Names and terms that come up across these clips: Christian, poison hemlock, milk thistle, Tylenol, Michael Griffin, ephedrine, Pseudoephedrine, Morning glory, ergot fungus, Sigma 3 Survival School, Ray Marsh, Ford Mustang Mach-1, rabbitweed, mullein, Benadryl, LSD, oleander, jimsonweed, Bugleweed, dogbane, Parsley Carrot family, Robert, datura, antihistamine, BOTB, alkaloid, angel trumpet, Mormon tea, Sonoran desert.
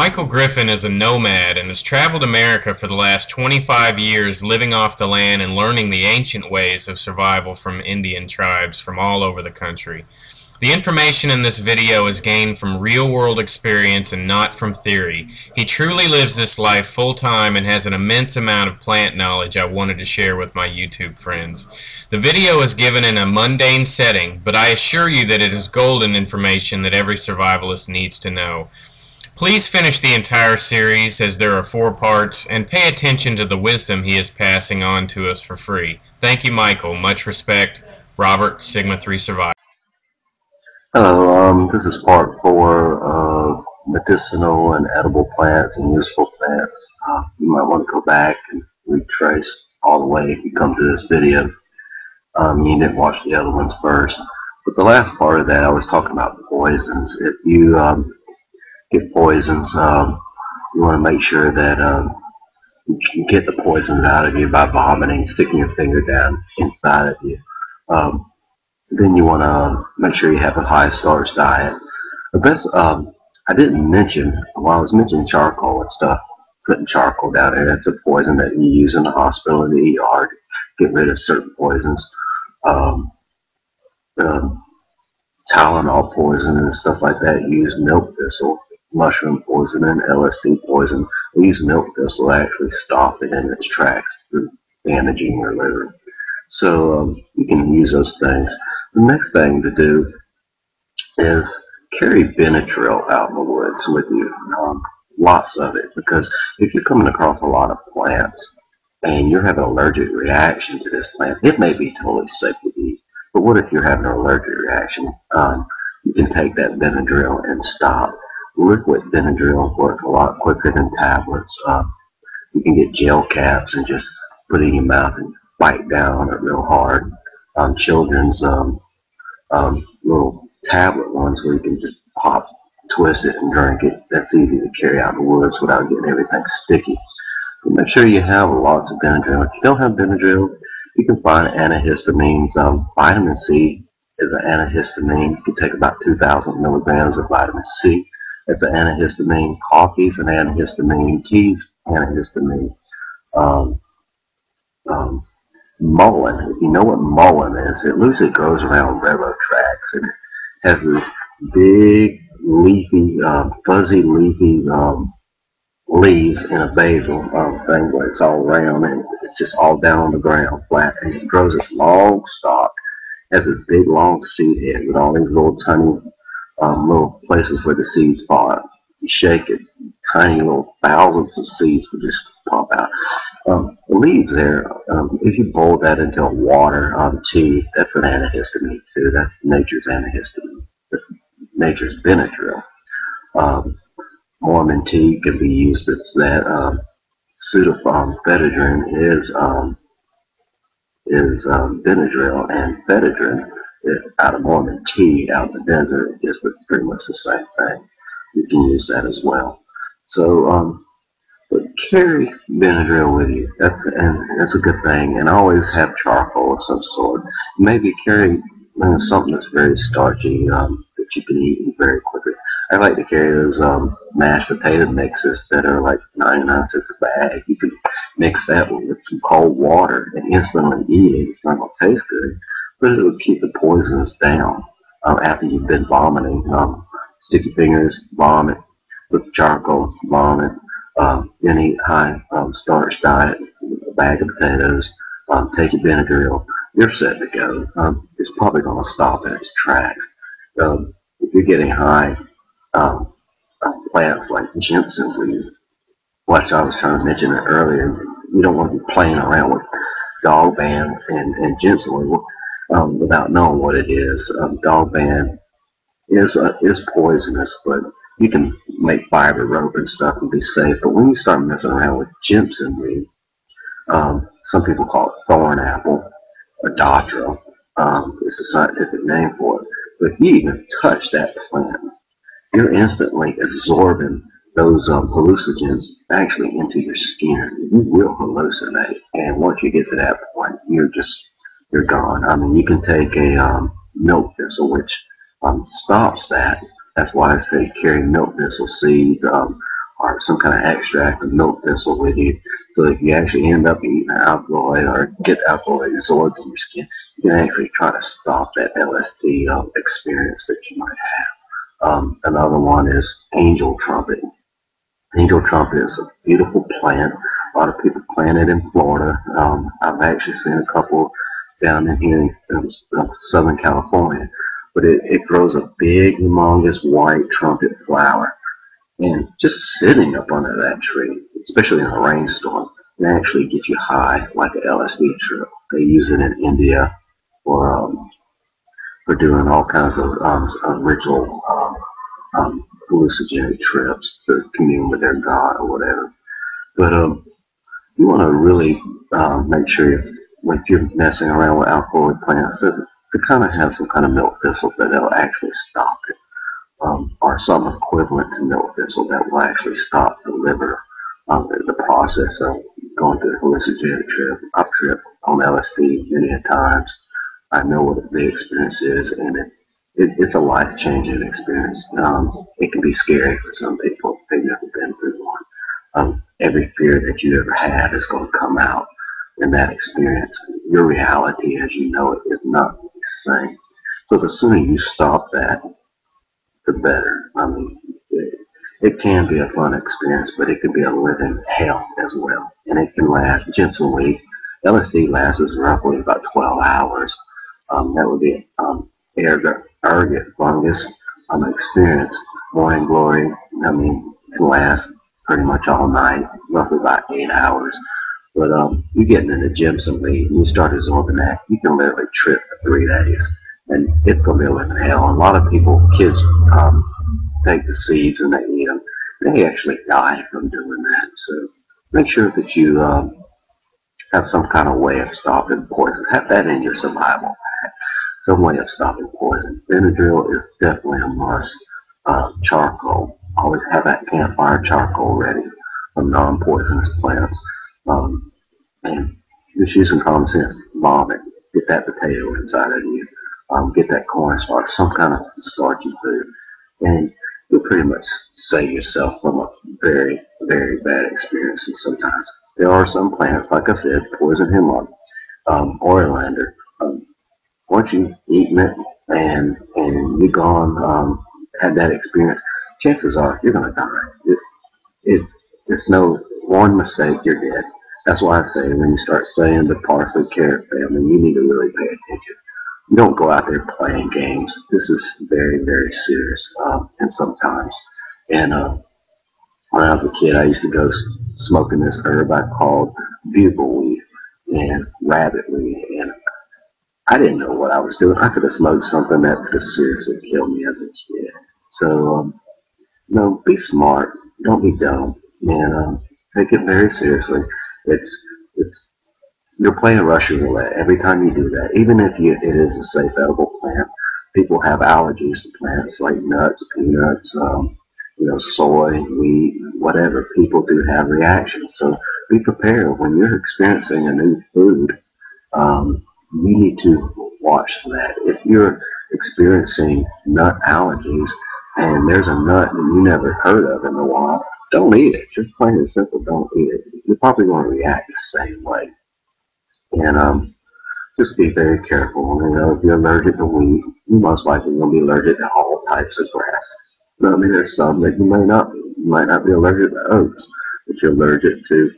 Michael Griffin is a nomad and has traveled America for the last 25 years, living off the land and learning the ancient ways of survival from Indian tribes from all over the country. The information in this video is gained from real-world experience and not from theory. He truly lives this life full-time and has an immense amount of plant knowledge I wanted to share with my YouTube friends. The video is given in a mundane setting, but I assure you that it is golden information that every survivalist needs to know. Please finish the entire series, as there are 4 parts, and pay attention to the wisdom he is passing on to us for free. Thank you, Michael. Much respect. Robert, Sigma 3 Survivor. Hello, this is part 4 of medicinal and edible plants and useful plants. You might want to go back and retrace all the way if you come to this video. You didn't watch the other ones first. But the last part of that, I was talking about poisons. If you get poisons, you want to make sure that you can get the poisons out of you by vomiting, sticking your finger down inside of you. Then you want to make sure you have a high starch diet. The best, I didn't mention, while I was mentioning charcoal and stuff, putting charcoal down there, that's a poison that you use in the hospital and the ER to get rid of certain poisons. Tylenol poison and stuff like that, you use milk thistle. Mushroom poison and LSD poison. We use milk thistle to actually stop it in its tracks through damaging your liver. So you can use those things. The next thing to do is carry Benadryl out in the woods with you. Lots of it, because if you're coming across a lot of plants and you're having an allergic reaction to this plant, it may be totally safe to eat. But what if you're having an allergic reaction? You can take that Benadryl and stop. Liquid Benadryl works a lot quicker than tablets. You can get gel caps and just put it in your mouth and bite down on it real hard. Children's little tablet ones where you can just pop, twist it, and drink it. That's easy to carry out in the woods without getting everything sticky. But make sure you have lots of Benadryl. If you don't have Benadryl, you can find antihistamines. Vitamin C is an antihistamine. You can take about 2,000 milligrams of vitamin C. It's an antihistamine. Coffee's an antihistamine. Tea's antihistamine. Mullein. If you know what mullein is, it loosely grows around railroad tracks, and it has this big, leafy, fuzzy, leafy leaves in a basil thing where it's all round and it's just all down on the ground, flat, and it grows this long stalk, has this big, long seed head with all these little tiny little places where the seeds fall out. You shake it, tiny little thousands of seeds will just pop out. The leaves there, if you boil that into water on tea, that's an antihistamine too. That's nature's antihistamine. That's nature's Benadryl. Mormon tea can be used as that. Pseudoephedrine is Benadryl, and ephedrine out of Mormon tea out in the desert is pretty much the same thing. You can use that as well. So, but carry Benadryl with you. That's a good thing. And always have charcoal of some sort. Maybe carry something that's very starchy that you can eat very quickly. I like to carry those mashed potato mixes that are like 99 cents a bag. You can mix that with some cold water and instantly eat it. It's not going to taste good, but it'll keep the poisons down after you've been vomiting. Stick your fingers, vomit, with charcoal, vomit, then eat high starch diet, a bag of potatoes, take your Benadryl, you're set to go. It's probably going to stop in its tracks. If you're getting high plants like ginsengweed, which I was trying to mention it earlier, you don't want to be playing around with dogbane and ginsengweed. Without knowing what it is. Dogbane is poisonous, but you can make fiber rope and stuff and be safe. But when you start messing around with jimsonweed, some people call it thorn apple or datura. It's a scientific name for it. But if you even touch that plant, you're instantly absorbing those hallucinogens actually into your skin. You will hallucinate, and once you get to that point, you're gone. I mean, you can take a milk thistle, which stops that. That's why I say carry milk thistle seeds, or some kind of extract of milk thistle with you, so that if you actually end up eating alkaloid or get alkaloid absorbed in your skin, you can actually try to stop that LSD experience that you might have. Another one is angel trumpet. Angel trumpet is a beautiful plant. A lot of people plant it in Florida. I've actually seen a couple down in here in Southern California. But it grows a big, humongous white trumpet flower. And just sitting up under that tree, especially in a rainstorm, can actually get you high like an LSD trip. They use it in India for doing all kinds of ritual hallucinogenic trips to commune with their god or whatever. But you want to really make sure if you're messing around with alkaloid plants, to kind of have some kind of milk thistle that will actually stop it, or something equivalent to milk thistle that will actually stop the liver, the process of going through the hallucinogenic trip on LSD many a times. I know what the experience is, and it's a life-changing experience. It can be scary for some people if they've never been through one. Every fear that you ever had is going to come out in that experience. Your reality as you know it is not the same. So the sooner you stop that, the better. I mean, it can be a fun experience, but it can be a living hell as well. And it can last, ginsengweed, LSD lasts roughly about 12 hours. That would be ergot fungus experience. Morning glory, I mean, can last pretty much all night, roughly about 8 hours. But you're getting into ginsengweed and you start absorbing that, you can literally trip for 3 days, and it's going to be a living hell. A lot of people, kids, take the seeds and they eat them. They actually die from doing that. So make sure that you have some kind of way of stopping poison. Have that in your survival pack. Some way of stopping poison. Benadryl is definitely a must. Charcoal. Always have that campfire charcoal ready from non-poisonous plants. And just using common sense, bomb it. Get that potato inside of you. Get that corn starch, some kind of starchy food. And you'll pretty much save yourself from a very, very bad experience. And sometimes there are some plants, like I said, poison hemlock, oleander. Once you've eaten it and you've gone, had that experience, chances are you're going to die. It's no one mistake, you're dead. That's why I say when you start studying the Parsley Carrot family, you need to really pay attention. You don't go out there playing games. This is very, very serious, and sometimes. And when I was a kid, I used to go smoking this herb I called Bugleweed and rabbitweed, and I didn't know what I was doing. I could have smoked something that could have seriously killed me as a kid. So, you know, be smart. Don't be dumb. And take it very seriously. You're playing Russian roulette every time you do that. Even if it is a safe edible plant, people have allergies to plants like nuts, peanuts, you know, soy, wheat, whatever. People do have reactions. So be prepared when you're experiencing a new food. You need to watch that. If you're experiencing nut allergies and there's a nut that you never heard of in the wild, don't eat it. Just plain and simple, don't eat it. You're probably going to react the same way. And just be very careful. You know, if you're allergic to wheat, you most likely will be allergic to all types of grasses. I mean, there's some that you may not be. You might not be allergic to oats, but you're allergic to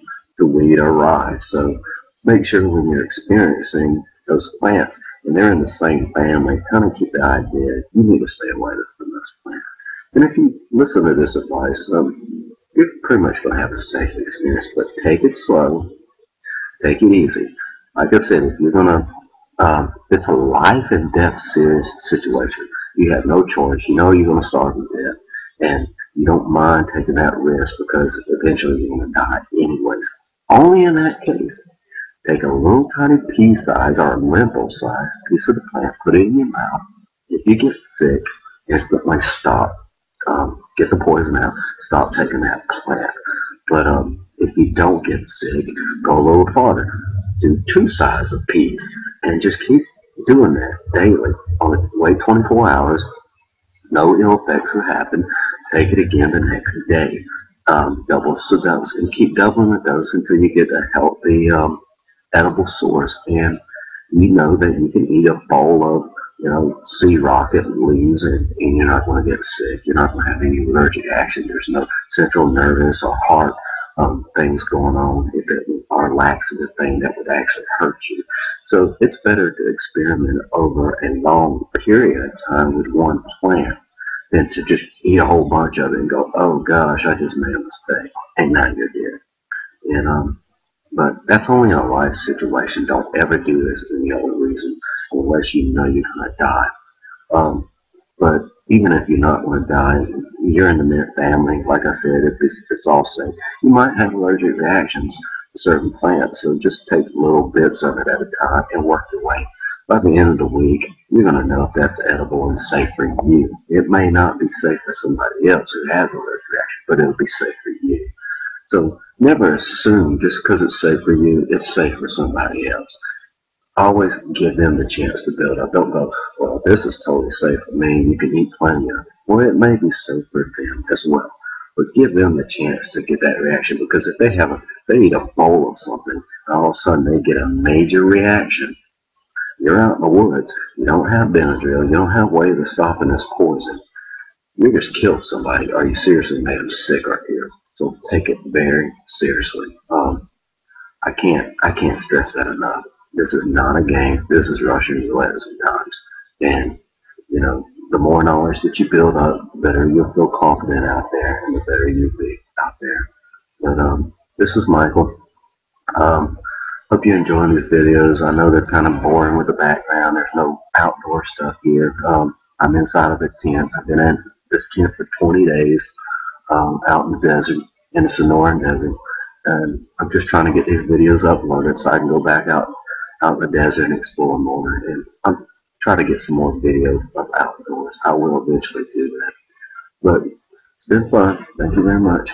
wheat or rye. So make sure when you're experiencing those plants, and they're in the same family, kind of keep the idea you need to stay away from those plants. And if you listen to this advice, you're pretty much going to have a safe experience, but take it slow, take it easy. Like I said, if you're going to, it's a life and death serious situation. You have no choice. You know you're going to starve to death, and you don't mind taking that risk because eventually you're going to die anyways. Only in that case, take a little tiny pea size or a lentil size piece of the plant, put it in your mouth. If you get sick, instantly stop. Get the poison out. Stop taking that plant. But if you don't get sick, go a little farther. Do 2 sizes of peas and just keep doing that daily. Wait 24 hours. No ill effects will happen. Take it again the next day. doubles the dose and keep doubling the dose until you get a healthy edible source. And you know that you can eat a bowl of, you know, sea rocket leaves and you're not going to get sick. You're not going to have any allergic action. There's no central nervous or heart things going on, if it are laxative thing that would actually hurt you. So it's better to experiment over a long period of time with one plant than to just eat a whole bunch of it and go, oh gosh, I just made a mistake, and now you're dead. And but that's only in a life situation. Don't ever do this for any other reason unless you know you're going to die. But even if you're not going to die, you're in the mid-family, like I said, if it's all safe, you might have allergic reactions to certain plants, so just take little bits of it at a time and work your way. By the end of the week, you're going to know if that's edible and safe for you. It may not be safe for somebody else who has an allergic reaction, but it'll be safe for you. So never assume just because it's safe for you, it's safe for somebody else. Always give them the chance to build up. Don't go, well, this is totally safe for me, you can eat plenty of it. Well, it may be safe for them as well. But give them the chance to get that reaction, because if they have they eat a bowl of something, and all of a sudden they get a major reaction, you're out in the woods, you don't have Benadryl, you don't have a way of stopping this poison. You just killed somebody, or you seriously made them sick right here. So take it very seriously. I can't stress that enough. This is not a game. This is Russian roulette sometimes. And, you know, the more knowledge that you build up, the better you'll feel confident out there and the better you'll be out there. But this is Michael. Hope you're enjoying these videos. I know they're kind of boring with the background. There's no outdoor stuff here. I'm inside of a tent. I've been in this tent for 20 days out in the desert, in the Sonoran desert. And I'm just trying to get these videos uploaded so I can go back out in the desert and explore more, and I'm trying to get some more video of outdoors. I will eventually do that. But it's been fun. Thank you very much.